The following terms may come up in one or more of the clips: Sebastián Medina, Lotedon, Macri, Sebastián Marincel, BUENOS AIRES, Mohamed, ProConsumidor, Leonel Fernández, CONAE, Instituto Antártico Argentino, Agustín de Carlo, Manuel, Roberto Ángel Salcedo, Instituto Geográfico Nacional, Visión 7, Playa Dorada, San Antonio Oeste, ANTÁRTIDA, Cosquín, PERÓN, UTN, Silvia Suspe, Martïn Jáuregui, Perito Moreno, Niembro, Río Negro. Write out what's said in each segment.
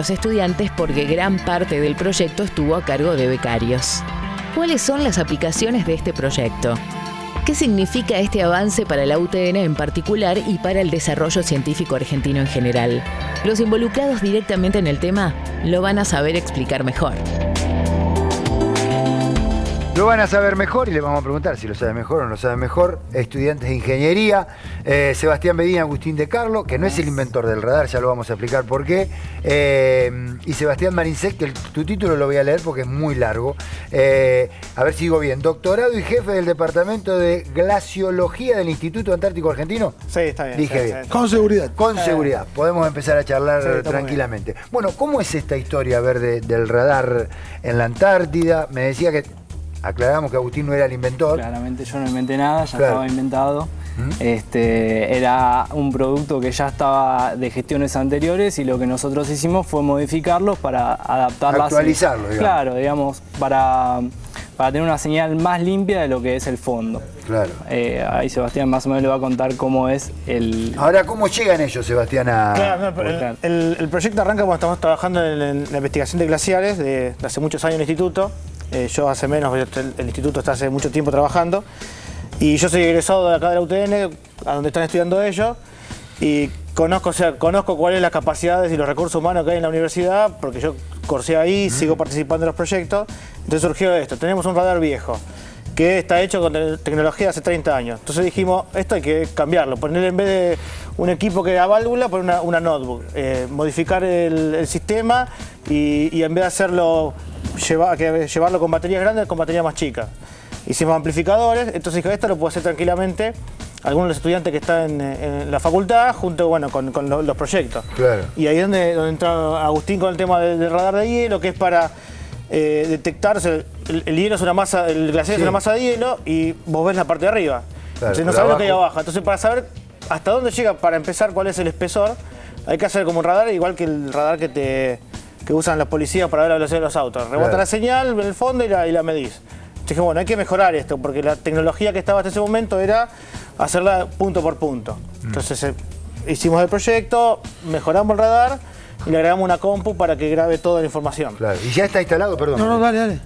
los estudiantes porque gran parte del proyecto estuvo a cargo de becarios. ¿Cuáles son las aplicaciones de este proyecto? ¿Qué significa este avance para la UTN en particular y para el desarrollo científico argentino en general? Los involucrados directamente en el tema lo van a saber explicar mejor. Lo van a saber mejor y le vamos a preguntar si lo sabe mejor o no lo sabe mejor. Estudiantes de ingeniería, Sebastián Medina, Agustín de Carlo, que no es el inventor del radar, ya lo vamos a explicar por qué. Y Sebastián Marincel, que tu título lo voy a leer porque es muy largo. A ver si digo bien. Doctorado y jefe del Departamento de Glaciología del Instituto Antártico Argentino. Sí, está bien. Dije bien. Con seguridad. Con seguridad. Podemos empezar a charlar tranquilamente. Bien. Bueno, ¿cómo es esta historia, a ver, del radar en la Antártida? Me decía que... Aclaramos que Agustín no era el inventor. Claramente yo no inventé nada, ya estaba inventado. Era un producto que ya estaba de gestiones anteriores y lo que nosotros hicimos fue modificarlos para adaptarlas. Actualizarlo, digamos. Claro, digamos, para tener una señal más limpia de lo que es el fondo. Claro. Ahí Sebastián más o menos le va a contar cómo es el... Ahora, ¿cómo llegan ellos, Sebastián, a...? Claro, no, el proyecto arranca cuando estamos trabajando en la investigación de glaciares de hace muchos años en el instituto. Yo hace menos, el instituto está hace mucho tiempo trabajando y yo soy egresado de acá de la UTN, a donde están estudiando ellos, y conozco, o sea, conozco cuáles son las capacidades y los recursos humanos que hay en la universidad, porque yo cursé ahí, sigo participando en los proyectos. Entonces surgió esto, tenemos un radar viejo que está hecho con tecnología de hace 30 años. Entonces dijimos, esto hay que cambiarlo, poner en vez de un equipo que da válvula, poner una notebook, modificar el sistema y en vez de hacerlo... llevarlo con baterías grandes, con baterías más chicas. Hicimos amplificadores, entonces esto lo puedo hacer tranquilamente algunos de los estudiantes que están en la facultad, junto con los proyectos. Claro. Y ahí es donde entra Agustín con el tema del radar de hielo, que es para detectarse, el hielo es una masa, el glaciar es una masa de hielo y vos ves la parte de arriba. Claro, entonces no sabés lo que hay abajo. Entonces para saber hasta dónde llega, para empezar cuál es el espesor, hay que hacer como un radar, igual que el radar que usan las policías para ver la velocidad de los autos. Rebota la señal en el fondo y la medís. Dije, bueno, hay que mejorar esto, porque la tecnología que estaba hasta ese momento era hacerla punto por punto. Entonces hicimos el proyecto, mejoramos el radar y le agregamos una compu para que grabe toda la información. Claro. Y ya está instalado, perdón. No, dale, dale.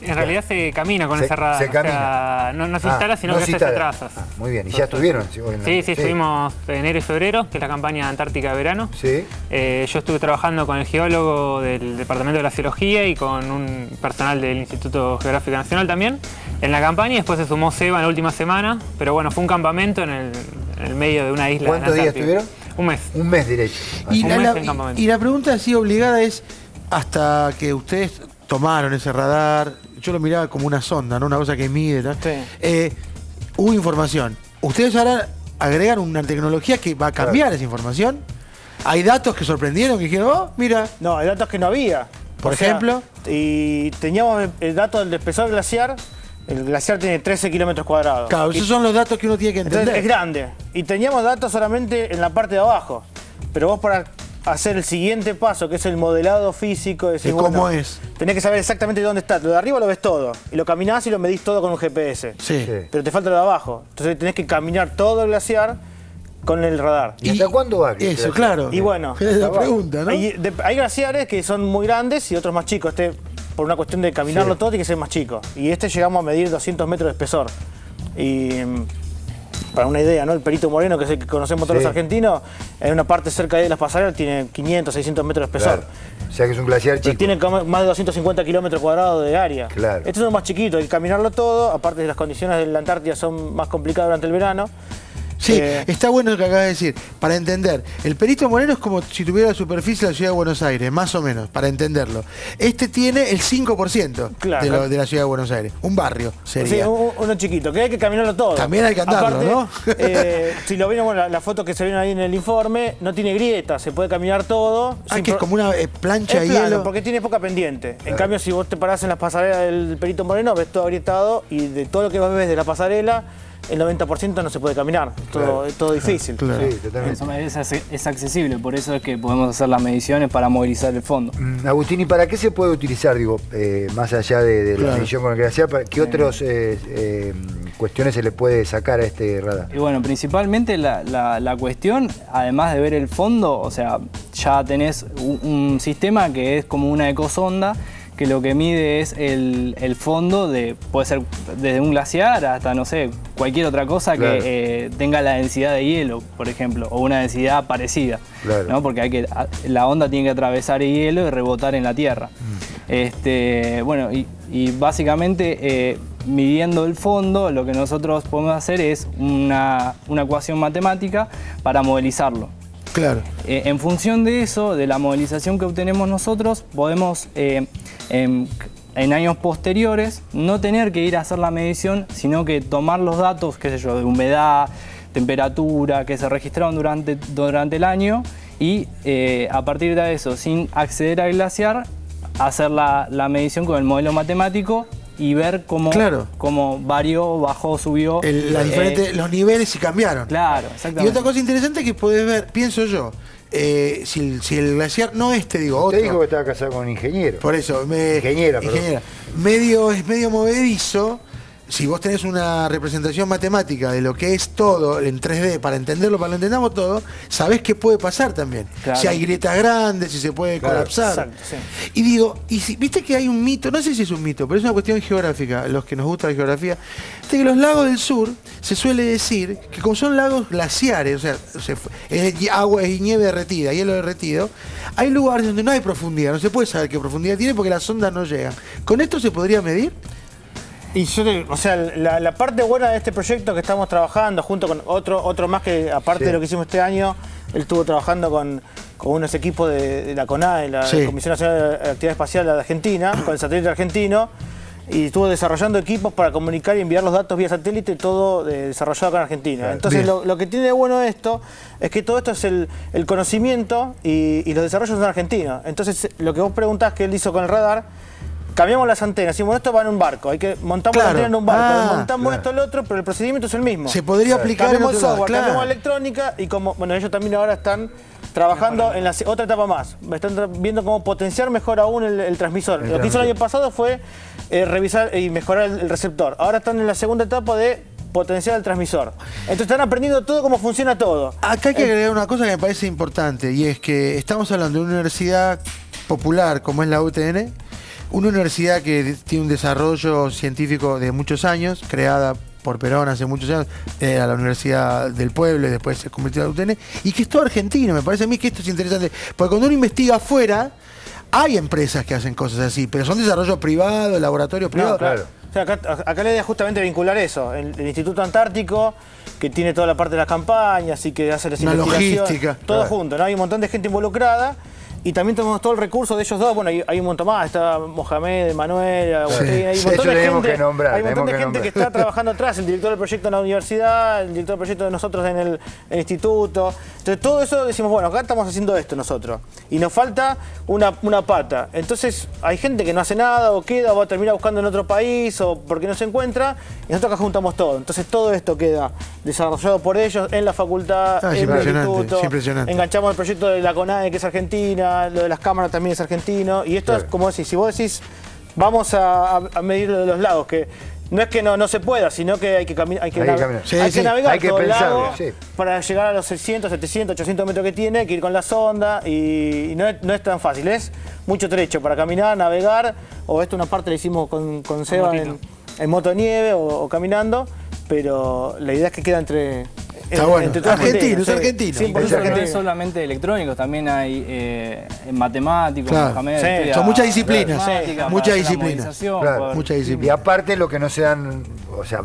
En realidad se camina con ese radar. Se camina. O sea, no se instala, sino que se trazas. Ah, muy bien. ¿Y ya estuvieron? Sí, estuvimos enero y febrero, que es la campaña Antártica de verano. Sí. Yo estuve trabajando con el geólogo del Departamento de Glaciología y con un personal del Instituto Geográfico Nacional también en la campaña. Y después se sumó Seba en la última semana. Pero bueno, fue un campamento en el medio de una isla. ¿Cuántos días estuvieron? Un mes. Un mes derecho. Y la pregunta así obligada es, hasta que ustedes tomaron ese radar... Yo lo miraba como una sonda, ¿no? Una cosa que mide, ¿no? Sí. Hubo información. Ustedes ahora agregan una tecnología que va a cambiar esa información. ¿Hay datos que sorprendieron? Que dijeron, oh, mira. No, hay datos que no había. Por ejemplo. Y teníamos el dato del espesor glaciar. El glaciar tiene 13 kilómetros cuadrados. Claro, esos son los datos que uno tiene que entender. Entonces es grande. Y teníamos datos solamente en la parte de abajo. Pero vos para... hacer el siguiente paso, que es el modelado físico. Decís, ¿y cómo es? Tenés que saber exactamente dónde está. Lo de arriba lo ves todo. Y lo caminás y lo medís todo con un GPS. Sí. Pero te falta lo de abajo. Entonces tenés que caminar todo el glaciar con el radar. ¿Y hasta cuándo va? Eso, claro. Y bueno. Es la pregunta, ¿no? Hay glaciares que son muy grandes y otros más chicos. Este, por una cuestión de caminarlo todo, tiene que ser más chico. Y este llegamos a medir 200 metros de espesor. Y... para una idea, ¿no? El Perito Moreno, que es el que conocemos todos los argentinos, en una parte cerca de las pasarelas tiene 500, 600 metros de espesor. Claro. O sea que es un glaciar chico. Pero tiene más de 250 kilómetros cuadrados de área. Claro. Este es uno más chiquito, hay que caminarlo todo, aparte de las condiciones de la Antártida son más complicadas durante el verano. Sí, está bueno lo que acabas de decir, para entender. El Perito Moreno es como si tuviera la superficie de la Ciudad de Buenos Aires, más o menos, para entenderlo. Este tiene el 5% de la Ciudad de Buenos Aires, un barrio sería. Sí, uno chiquito, que hay que caminarlo todo. También hay que andarlo, aparte, ¿no? Si lo vieron, bueno, las fotos que se ven ahí en el informe, no tiene grietas, se puede caminar todo. Ah, que es como una plancha de hielo. Porque tiene poca pendiente. Claro. En cambio, si vos te parás en las pasarelas del Perito Moreno, ves todo agrietado y de todo lo que vas ves de la pasarela, el 90% no se puede caminar, todo difícil. Claro. Sí, totalmente. Es accesible, por eso es que podemos hacer las mediciones para movilizar el fondo. Agustín, ¿y para qué se puede utilizar, digo, más allá de la medición con el glaciar, qué otros cuestiones se le puede sacar a este radar? Y bueno, principalmente la cuestión, además de ver el fondo, o sea, ya tenés un sistema que es como una ecosonda, que lo que mide es el fondo, puede ser desde un glaciar hasta, no sé, cualquier otra cosa, claro, que tenga la densidad de hielo, por ejemplo, o una densidad parecida, claro, ¿no? Porque la onda tiene que atravesar el hielo y rebotar en la tierra. Mm. Bueno, y básicamente midiendo el fondo, lo que nosotros podemos hacer es una ecuación matemática para modelizarlo. Claro. En función de eso, de la modelización que obtenemos nosotros, podemos en años posteriores no tener que ir a hacer la medición, sino que tomar los datos, qué sé yo, de humedad, temperatura, que se registraron durante el año y a partir de eso, sin acceder al glaciar, hacer la medición con el modelo matemático y ver cómo, claro, cómo varió, bajó, subió. Los niveles sí cambiaron. Claro, exactamente. Y otra cosa interesante que podés ver, pienso yo, si el glaciar no otro. Te dijo que estaba casado con un ingeniero. Por eso, ingeniera. Es medio movedizo. Si vos tenés una representación matemática de lo que es todo en 3D, para entenderlo todo, sabés qué puede pasar también. Claro. Si hay grietas grandes, si se puede, claro, colapsar. Exacto, sí. Y digo, viste que hay un mito, no sé si es un mito, pero es una cuestión geográfica, los que nos gusta la geografía, viste que los lagos del sur, se suele decir que como son lagos glaciares, o sea, es agua y nieve derretida, hielo derretido, hay lugares donde no hay profundidad, no se puede saber qué profundidad tiene porque las ondas no llegan. ¿Con esto se podría medir? Y la parte buena de este proyecto que estamos trabajando junto con otro más que, aparte, sí, de lo que hicimos este año, él estuvo trabajando con unos equipos de la CONAE, la, sí, Comisión Nacional de Actividad Espacial de Argentina, con el satélite argentino, y estuvo desarrollando equipos para comunicar y enviar los datos vía satélite, todo desarrollado acá en Argentina. Entonces lo que tiene de bueno esto es que todo esto es el conocimiento y los desarrollos son argentinos. Entonces lo que vos preguntás que él hizo con el radar, cambiamos las antenas, decimos, esto va en un barco, montamos, claro, la antena en un barco, montamos, claro, esto al otro, pero el procedimiento es el mismo. Se podría aplicar cambiamos en otro software, lado, claro, cambiamos electrónica y como, bueno, ellos también ahora están trabajando en la otra etapa más. Están viendo cómo potenciar mejor aún el transmisor. Lo que hizo el año pasado fue revisar y mejorar el receptor. Ahora están en la segunda etapa de potenciar el transmisor. Entonces están aprendiendo todo, cómo funciona todo. Acá hay que agregar una cosa que me parece importante y es que estamos hablando de una universidad popular como es la UTN, una universidad que tiene un desarrollo científico de muchos años, creada por Perón hace muchos años, era la Universidad del Pueblo y después se convirtió en la UTN, y que es todo argentino. Me parece a mí que esto es interesante, porque cuando uno investiga afuera, hay empresas que hacen cosas así, pero son desarrollos privados, laboratorios privados. No, claro. O sea, acá la idea es justamente vincular eso, el Instituto Antártico, que tiene toda la parte de las campañas y que hace las investigaciones, logística, todo, claro, junto, ¿no? Hay un montón de gente involucrada. Y también tenemos todo el recurso de ellos dos. Bueno, hay un montón más. Está Mohamed, Manuel, Agustín. Sí. Hay un montón de gente, que está trabajando atrás. El director del proyecto en la universidad, el director del proyecto de nosotros en el instituto. Entonces, todo eso decimos, bueno, acá estamos haciendo esto nosotros. Y nos falta una pata. Entonces, hay gente que no hace nada o queda o va a terminar buscando en otro país o porque no se encuentra. Y nosotros acá juntamos todo. Entonces, todo esto queda desarrollado por ellos en la facultad, en el instituto. Enganchamos el proyecto de la CONAE, que es Argentina. Lo de las cámaras también es argentino. Y esto, claro, es como decís, si vos decís, vamos a medir lo de los lagos, que no es que no se pueda, sino que hay que navegar todo el lago, sí, para llegar a los 600, 700, 800 metros que tiene, hay que ir con la sonda y no es tan fácil. Es mucho trecho para caminar, navegar, o esto una parte la hicimos con Seba en motonieve o caminando, pero la idea es que queda entre... Está bueno, argentino. Sí, por eso no es solamente electrónicos, también hay matemáticos, claro, Mohamed, sí, son muchas disciplinas, claro, muchas disciplinas. Y aparte lo que no se dan, o sea,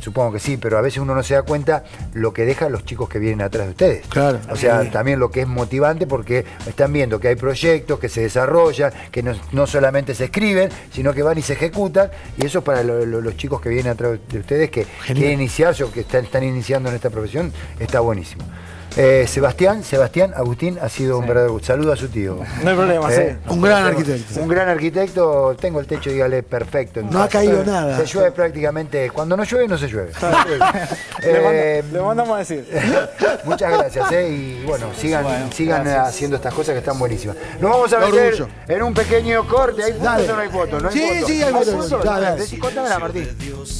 supongo que sí, pero a veces uno no se da cuenta lo que dejan los chicos que vienen atrás de ustedes. Claro. O sea, sí, también lo que es motivante porque están viendo que hay proyectos que se desarrollan, que no solamente se escriben, sino que van y se ejecutan. Y eso para los chicos que vienen atrás de ustedes, que quieren iniciarse o que están iniciando en esta profesión, está buenísimo. Sebastián, Agustín, ha sido un verdadero gusto. Saludo a su tío. No hay problema, un gran arquitecto. Un gran arquitecto, tengo el techo, dígale, perfecto. No ha caído nada. Se llueve prácticamente, cuando no llueve, no se llueve. Le mandamos a decir. Muchas gracias, y bueno, sigan haciendo estas cosas que están buenísimas. Nos vamos a meter en un pequeño corte, ¿hay fotos o no hay fotos? Sí, hay fotos. Contámela, Martín.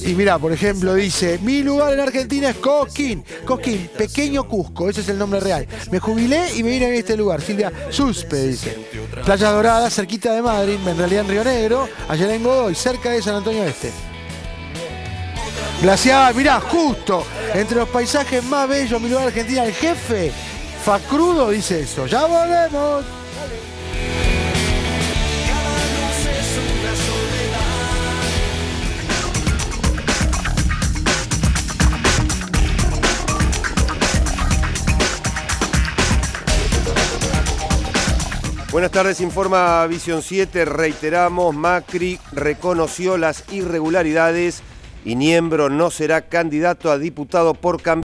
Y mirá, por ejemplo, dice, mi lugar en Argentina es Cosquín. Cosquín, pequeño Cusco, ese es el nombre real. Me jubilé y me vine a este lugar. Silvia Suspe dice. Playa Dorada, cerquita de Madrid, en realidad en Río Negro, allá en Godoy, cerca de San Antonio Oeste. Glaciada, mirá, justo, entre los paisajes más bellos, mi lugar Argentina, el jefe Facrudo dice eso. ¡Ya volvemos! Buenas tardes, informa Visión 7, reiteramos, Macri reconoció las irregularidades y Niembro no será candidato a diputado por Cambiemos.